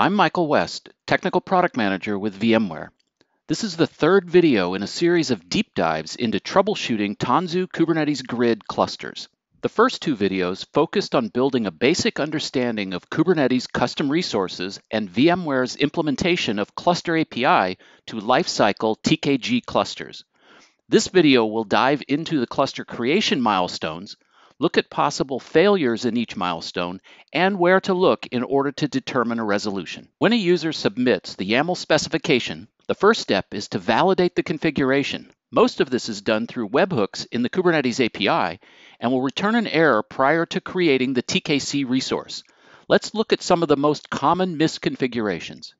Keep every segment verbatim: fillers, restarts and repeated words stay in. I'm Michael West, Technical Product Manager with VMware. This is the third video in a series of deep dives into troubleshooting Tanzu Kubernetes Grid clusters. The first two videos focused on building a basic understanding of Kubernetes custom resources and VMware's implementation of Cluster A P I to lifecycle T K G clusters. This video will dive into the cluster creation milestones, look at possible failures in each milestone, and where to look in order to determine a resolution. When a user submits the YAML specification, the first step is to validate the configuration. Most of this is done through webhooks in the Kubernetes A P I and will return an error prior to creating the T K C resource. Let's look at some of the most common misconfigurations.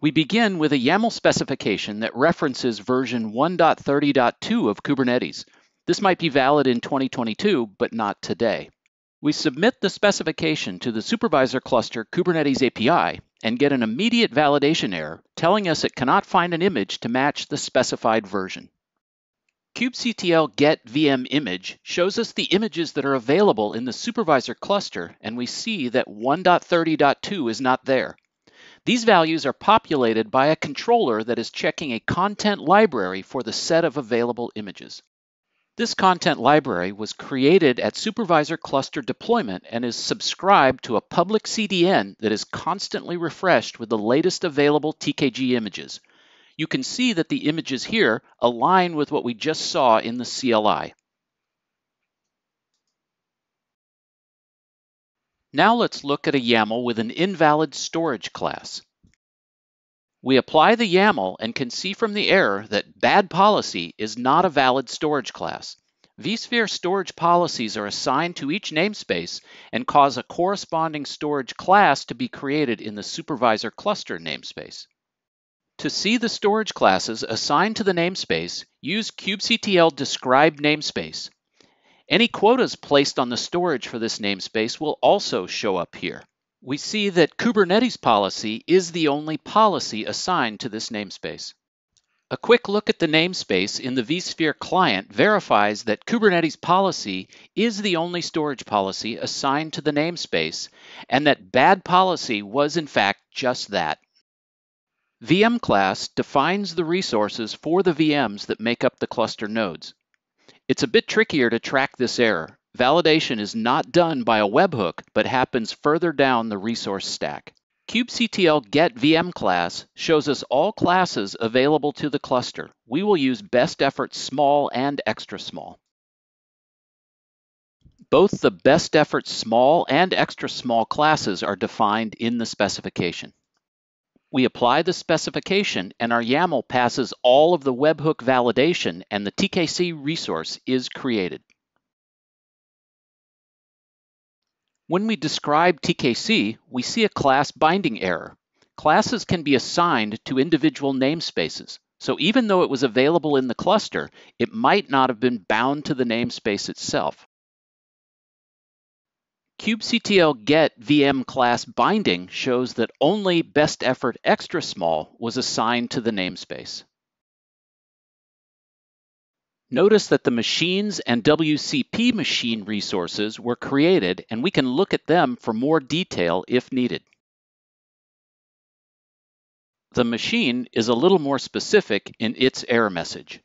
We begin with a YAML specification that references version one point thirty point two of Kubernetes. This might be valid in twenty twenty-two, but not today. We submit the specification to the supervisor cluster Kubernetes A P I and get an immediate validation error telling us it cannot find an image to match the specified version. kubectl get V M image shows us the images that are available in the supervisor cluster, and we see that one point thirty point two is not there. These values are populated by a controller that is checking a content library for the set of available images. This content library was created at supervisor cluster deployment and is subscribed to a public C D N that is constantly refreshed with the latest available T K G images. You can see that the images here align with what we just saw in the C L I. Now let's look at a YAML with an invalid storage class. We apply the YAML and can see from the error that bad policy is not a valid storage class. vSphere storage policies are assigned to each namespace and cause a corresponding storage class to be created in the supervisor cluster namespace. To see the storage classes assigned to the namespace, use kubectl describe namespace. Any quotas placed on the storage for this namespace will also show up here. We see that Kubernetes policy is the only policy assigned to this namespace. A quick look at the namespace in the vSphere client verifies that Kubernetes policy is the only storage policy assigned to the namespace, and that bad policy was in fact just that. V M class defines the resources for the V Ms that make up the cluster nodes. It's a bit trickier to track this error. Validation is not done by a webhook, but happens further down the resource stack. kubectl get V M class shows us all classes available to the cluster. We will use best effort small and extra small. Both the best effort small and extra small classes are defined in the specification. We apply the specification and our YAML passes all of the webhook validation and the T K C resource is created. When we describe T K C, we see a class binding error. Classes can be assigned to individual namespaces, so even though it was available in the cluster, it might not have been bound to the namespace itself. kubectl get V M class binding shows that only best effort extra small was assigned to the namespace. Notice that the machines and W C P machine resources were created, and we can look at them for more detail if needed. The machine is a little more specific in its error message.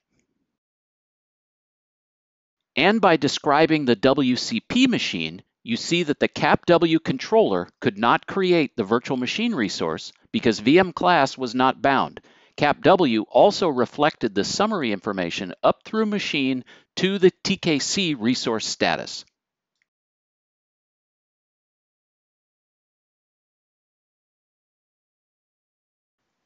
And by describing the W C P machine, you see that the C A P W controller could not create the virtual machine resource because V M class was not bound. C A P W also reflected the summary information up through machine to the T K C resource status.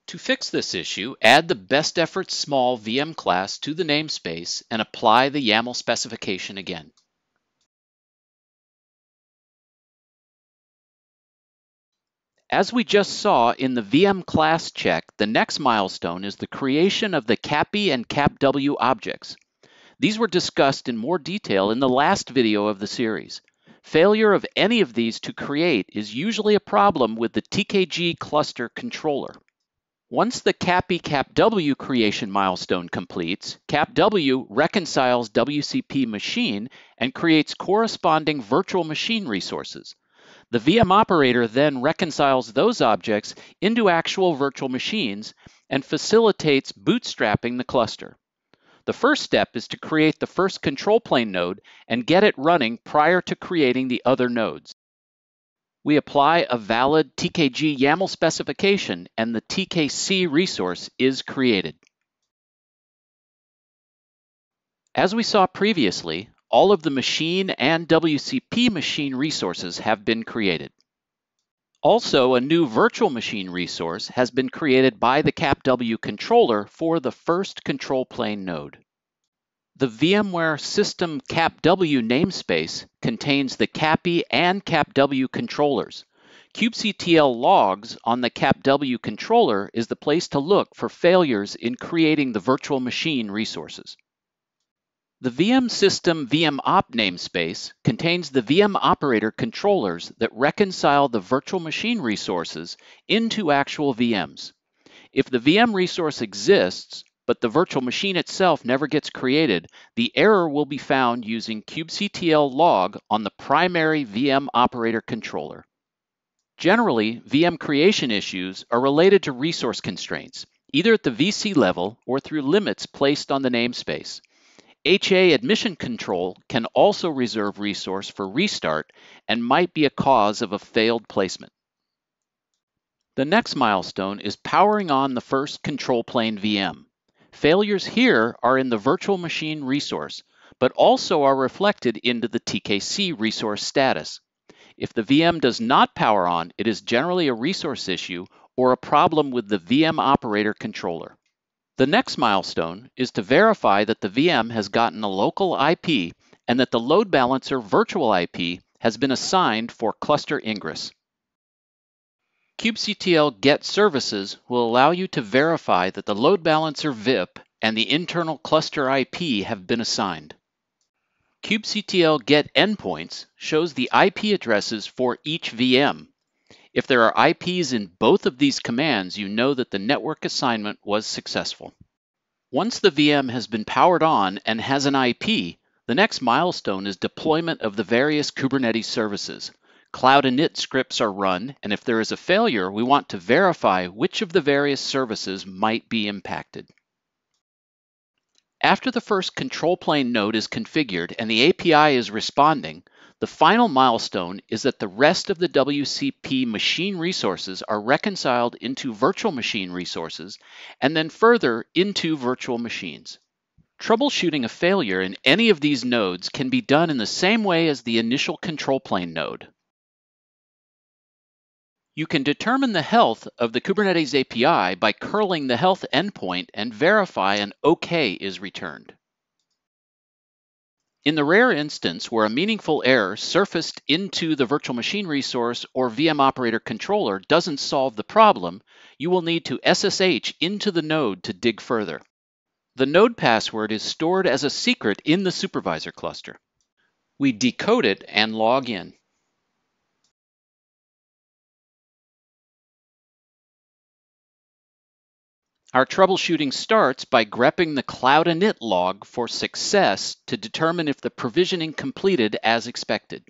To fix this issue, add the best effort small V M class to the namespace and apply the YAML specification again. As we just saw in the V M class check, the next milestone is the creation of the C A P I and C A P W objects. These were discussed in more detail in the last video of the series. Failure of any of these to create is usually a problem with the T K G cluster controller. Once the C A P I C A P W creation milestone completes, C A P W reconciles W C P machine and creates corresponding virtual machine resources. The V M operator then reconciles those objects into actual virtual machines and facilitates bootstrapping the cluster. The first step is to create the first control plane node and get it running prior to creating the other nodes. We apply a valid T K G YAML specification and the T K C resource is created. As we saw previously, all of the machine and W C P machine resources have been created. Also, a new virtual machine resource has been created by the C A P W controller for the first control plane node. The VMware System C A P W namespace contains the C A P I and C A P W controllers. kubectl logs on the C A P W controller is the place to look for failures in creating the virtual machine resources. The V M System V M op namespace contains the V M operator controllers that reconcile the virtual machine resources into actual V Ms. If the V M resource exists, but the virtual machine itself never gets created, the error will be found using kubectl log on the primary V M operator controller. Generally, V M creation issues are related to resource constraints, either at the V C level or through limits placed on the namespace. H A admission control can also reserve resource for restart and might be a cause of a failed placement. The next milestone is powering on the first control plane V M. Failures here are in the virtual machine resource, but also are reflected into the T K C resource status. If the V M does not power on, it is generally a resource issue or a problem with the V M operator controller. The next milestone is to verify that the V M has gotten a local I P and that the load balancer virtual I P has been assigned for cluster ingress. kubectl get services will allow you to verify that the load balancer V I P and the internal cluster I P have been assigned. kubectl get endpoints shows the I P addresses for each V M. If there are I Ps in both of these commands, you know that the network assignment was successful. Once the V M has been powered on and has an I P, the next milestone is deployment of the various Kubernetes services. Cloud init scripts are run, and if there is a failure, we want to verify which of the various services might be impacted. After the first control plane node is configured and the A P I is responding, the final milestone is that the rest of the W C P machine resources are reconciled into virtual machine resources and then further into virtual machines. Troubleshooting a failure in any of these nodes can be done in the same way as the initial control plane node. You can determine the health of the Kubernetes A P I by curling the health endpoint and verify an OK is returned. In the rare instance where a meaningful error surfaced into the virtual machine resource or V M operator controller doesn't solve the problem, you will need to S S H into the node to dig further. The node password is stored as a secret in the supervisor cluster. We decode it and log in. Our troubleshooting starts by grepping the cloud init log for success to determine if the provisioning completed as expected.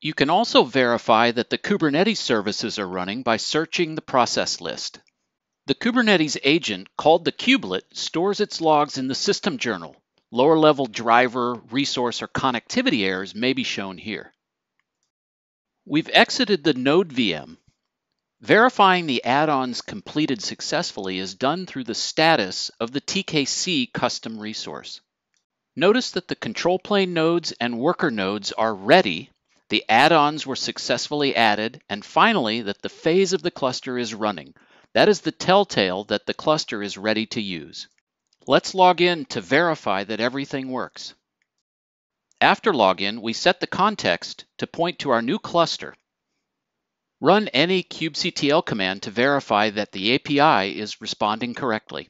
You can also verify that the Kubernetes services are running by searching the process list. The Kubernetes agent, called the kubelet, stores its logs in the system journal. Lower-level driver, resource, or connectivity errors may be shown here. We've exited the node V M. Verifying the add-ons completed successfully is done through the status of the T K C custom resource. Notice that the control plane nodes and worker nodes are ready, the add-ons were successfully added, and finally that the phase of the cluster is running. That is the telltale that the cluster is ready to use. Let's log in to verify that everything works. After login, we set the context to point to our new cluster. Run any kubectl command to verify that the A P I is responding correctly.